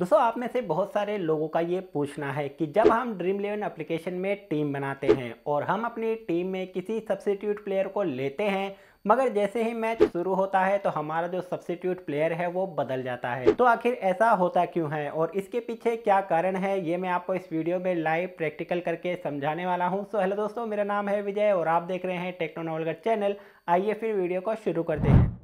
दोस्तों आप में से बहुत सारे लोगों का ये पूछना है कि जब हम Dream11 एप्लीकेशन में टीम बनाते हैं और हम अपनी टीम में किसी सब्स्टिट्यूट प्लेयर को लेते हैं, मगर जैसे ही मैच शुरू होता है तो हमारा जो सब्स्टिट्यूट प्लेयर है वो बदल जाता है। तो आखिर ऐसा होता क्यों है और इसके पीछे क्या कारण है, ये मैं आपको इस वीडियो में लाइव प्रैक्टिकल करके समझाने वाला हूँ। सो हेलो दोस्तों, मेरा नाम है विजय और आप देख रहे हैं टेक्नो नवलगढ़ चैनल। आइए फिर वीडियो को शुरू करते हैं।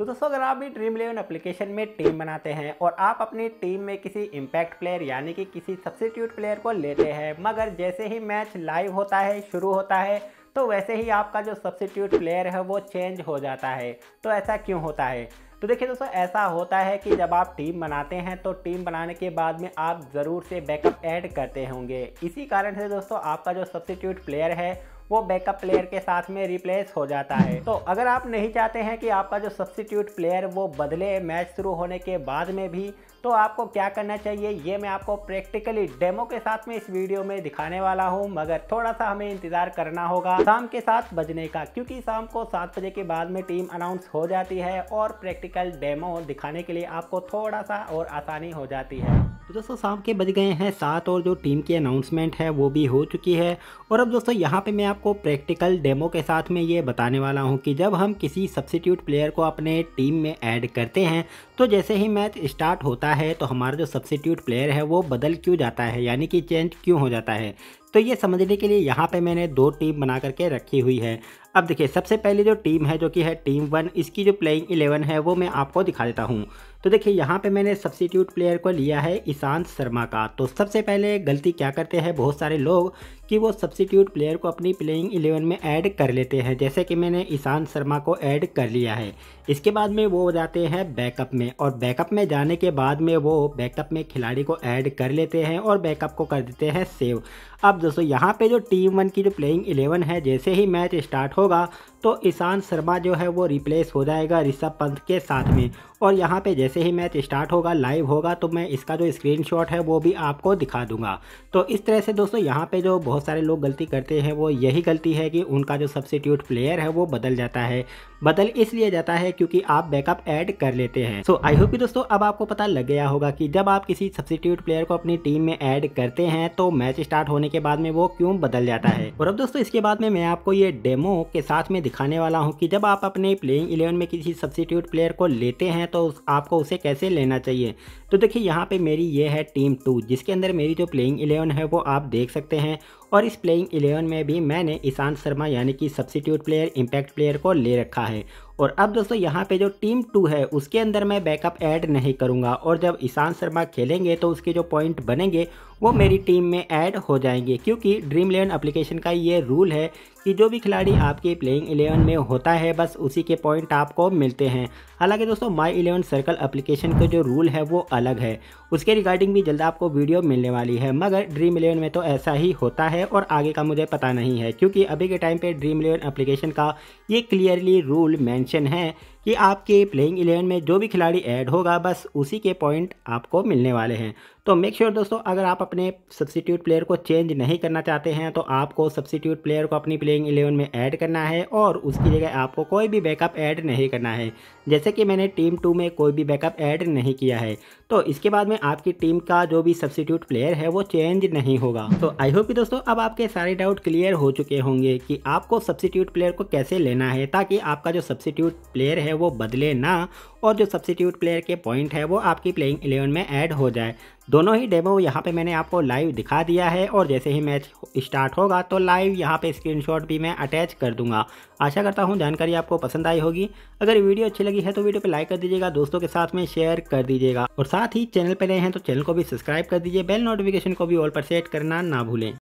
तो दोस्तों अगर आप भी Dream11 एप्लीकेशन में टीम बनाते हैं और आप अपनी टीम में किसी इम्पैक्ट प्लेयर यानी कि किसी सब्स्टिट्यूट प्लेयर को लेते हैं, मगर जैसे ही मैच लाइव होता है, शुरू होता है, तो वैसे ही आपका जो सब्स्टिट्यूट प्लेयर है वो चेंज हो जाता है। तो ऐसा क्यों होता है? तो देखिए दोस्तों, ऐसा होता है कि जब आप टीम बनाते हैं तो टीम बनाने के बाद में आप ज़रूर से बैकअप ऐड करते होंगे। इसी कारण से दोस्तों आपका जो सब्स्टिट्यूट प्लेयर है वो बैकअप प्लेयर के साथ में रिप्लेस हो जाता है। तो अगर आप नहीं चाहते हैं कि आपका जो सब्स्टिट्यूट प्लेयर वो बदले मैच शुरू होने के बाद में भी, तो आपको क्या करना चाहिए ये मैं आपको प्रैक्टिकली डेमो के साथ में इस वीडियो में दिखाने वाला हूँ। मगर थोड़ा सा हमें इंतजार करना होगा शाम के 7 बजने का, क्योंकि शाम को 7 बजे के बाद में टीम अनाउंस हो जाती है और प्रैक्टिकल डेमो दिखाने के लिए आपको थोड़ा सा और आसानी हो जाती है। तो दोस्तों शाम के बज गए हैं 7 और जो टीम की अनाउंसमेंट है वो भी हो चुकी है। और अब दोस्तों यहाँ पे मैं आपको प्रैक्टिकल डेमो के साथ में ये बताने वाला हूँ कि जब हम किसी सब्स्टिट्यूट प्लेयर को अपने टीम में ऐड करते हैं तो जैसे ही मैच स्टार्ट होता है तो हमारा जो सब्स्टिट्यूट प्लेयर है वो बदल क्यों जाता है, यानी कि चेंज क्यों हो जाता है। तो ये समझने के लिए यहाँ पे मैंने 2 टीम बना करके रखी हुई है। अब देखिए, सबसे पहले जो टीम है जो कि है टीम 1, इसकी जो प्लेइंग 11 है वो मैं आपको दिखा देता हूँ। तो देखिए यहाँ पे मैंने सब्स्टिट्यूट प्लेयर को लिया है ईशांत शर्मा का। तो सबसे पहले गलती क्या करते हैं बहुत सारे लोग कि वो सब्स्टिट्यूट प्लेयर को अपनी प्लेइंग 11 में ऐड कर लेते हैं, जैसे कि मैंने ईशांत शर्मा को ऐड कर लिया है। इसके बाद में वो जाते हैं बैकअप में और बैकअप में जाने के बाद में वो बैकअप में खिलाड़ी को ऐड कर लेते हैं और बैकअप को कर देते हैं सेव। अब दोस्तों यहाँ पे जो टीम 1 की जो प्लेइंग 11 है, जैसे ही मैच स्टार्ट होगा तो ईशांत शर्मा जो है वो रिप्लेस हो जाएगा ऋषभ पंत के साथ में। और यहाँ पे जैसे ही मैच स्टार्ट होगा, लाइव होगा, तो मैं इसका जो स्क्रीनशॉट है वो भी आपको दिखा दूंगा। तो इस तरह से दोस्तों यहाँ पे जो बहुत सारे लोग गलती करते हैं वो यही गलती है कि उनका जो सब्स्टिट्यूट प्लेयर है वो बदल जाता है। बदल इसलिए जाता है क्योंकि आप बैकअप ऐड कर लेते हैं। सो आई होप कि दोस्तों अब आपको पता लग गया होगा कि जब आप किसी सब्स्टिट्यूट प्लेयर को अपनी टीम में ऐड करते हैं तो मैच स्टार्ट होने के बाद में वो क्यों बदल जाता है। और अब दोस्तों इसके बाद में मैं आपको ये डेमो के साथ में दिखाने वाला हूँ कि जब आप अपने प्लेइंग 11 में किसी सब्स्टिट्यूट प्लेयर को लेते हैं तो आपको उसे कैसे लेना चाहिए। तो देखिए यहाँ पे मेरी ये है टीम 2, जिसके अंदर मेरी जो प्लेइंग 11 है वो आप देख सकते हैं। और इस प्लेइंग 11 में भी मैंने ईशांत शर्मा यानी कि सब्स्टिट्यूट प्लेयर, इम्पैक्ट प्लेयर को ले रखा है। और अब दोस्तों यहाँ पे जो टीम 2 है उसके अंदर मैं बैकअप ऐड नहीं करूँगा और जब ईशांत शर्मा खेलेंगे तो उसके जो पॉइंट बनेंगे वो मेरी टीम में ऐड हो जाएंगे, क्योंकि Dream11 एप्लीकेशन का ये रूल है कि जो भी खिलाड़ी आपके प्लेइंग 11 में होता है बस उसी के पॉइंट आपको मिलते हैं। हालांकि दोस्तों My 11 सर्कल एप्लीकेशन का जो रूल है वो अलग है, उसके रिगार्डिंग भी जल्द आपको वीडियो मिलने वाली है। मगर Dream11 में तो ऐसा ही होता है और आगे का मुझे पता नहीं है, क्योंकि अभी के टाइम पे Dream11 एप्लीकेशन का ये क्लियरली रूल मेंशन है कि आपके प्लेइंग 11 में जो भी खिलाड़ी ऐड होगा बस उसी के पॉइंट आपको मिलने वाले हैं। तो मेक श्योर दोस्तों अगर आप अपने सब्स्टिट्यूट प्लेयर को चेंज नहीं करना चाहते हैं तो आपको सब्स्टिट्यूट प्लेयर को अपनी प्लेइंग 11 में ऐड करना है और उसकी जगह आपको कोई भी बैकअप ऐड नहीं करना है, जैसे कि मैंने टीम 2 में कोई भी बैकअप ऐड नहीं किया है। तो इसके बाद में आपकी टीम का जो भी सब्स्टिट्यूट प्लेयर है वो चेंज नहीं होगा। तो आई होप कि दोस्तों अब आपके सारे डाउट क्लियर हो चुके होंगे कि आपको सब्स्टिट्यूट प्लेयर को कैसे लेना है ताकि आपका जो सब्स्टिट्यूट प्लेयर है वो बदले ना और जो सब्स्टिट्यूट प्लेयर के पॉइंट है वो आपकी प्लेइंग 11 में ऐड हो जाए। दोनों ही डेमो यहाँ पे मैंने आपको लाइव दिखा दिया है और जैसे ही मैच स्टार्ट होगा तो लाइव यहाँ पे स्क्रीनशॉट भी मैं अटैच कर दूंगा। आशा करता हूँ जानकारी आपको पसंद आई होगी। अगर वीडियो अच्छी लगी है तो वीडियो पे लाइक कर दीजिएगा, दोस्तों के साथ में शेयर कर दीजिएगा और साथ ही चैनल पर नए हैं तो चैनल को भी सब्सक्राइब कर दीजिए। बेल नोटिफिकेशन को भी ऑल पर सेट करना ना भूलें।